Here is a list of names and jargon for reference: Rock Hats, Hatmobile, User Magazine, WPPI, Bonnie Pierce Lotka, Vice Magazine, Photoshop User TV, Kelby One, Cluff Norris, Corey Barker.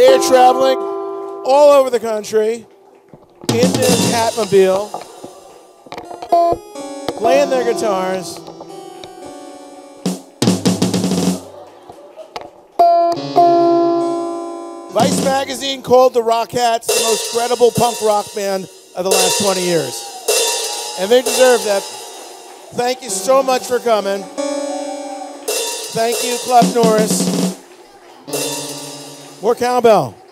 They're traveling all over the country in this Hatmobile, playing their guitars. Vice Magazine called the Rock Hats the most credible punk rock band of the last 20 years. And they deserve that. Thank you so much for coming. Thank you, Cluff Norris. More cowbell.